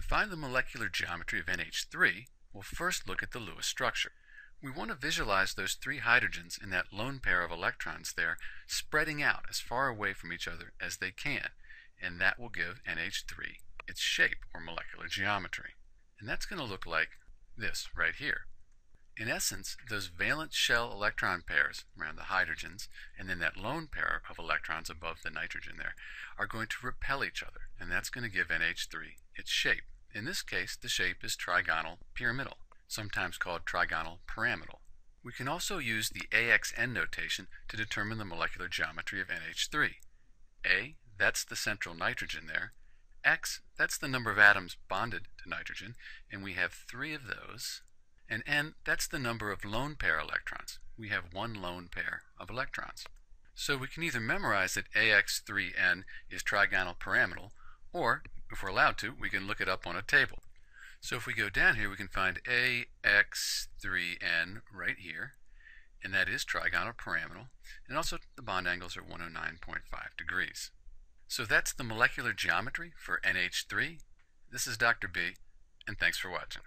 To find the molecular geometry of NH3, we'll first look at the Lewis structure. We want to visualize those three hydrogens in that lone pair of electrons there spreading out as far away from each other as they can, and that will give NH3 its shape or molecular geometry. And that's going to look like this right here. In essence, those valence shell electron pairs around the hydrogens and then that lone pair of electrons above the nitrogen there are going to repel each other, and that's going to give NH3 its shape. In this case, the shape is trigonal pyramidal, sometimes called trigonal pyramidal. We can also use the AXN notation to determine the molecular geometry of NH3. A, that's the central nitrogen there. X, that's the number of atoms bonded to nitrogen, and we have three of those. And N, that's the number of lone pair electrons. We have one lone pair of electrons. So we can either memorize that AX3N is trigonal pyramidal, or, if we're allowed to, we can look it up on a table. So if we go down here, we can find AX3N right here, and that is trigonal pyramidal, and also the bond angles are 109.5 degrees. So that's the molecular geometry for NH3. This is Dr. B, and thanks for watching.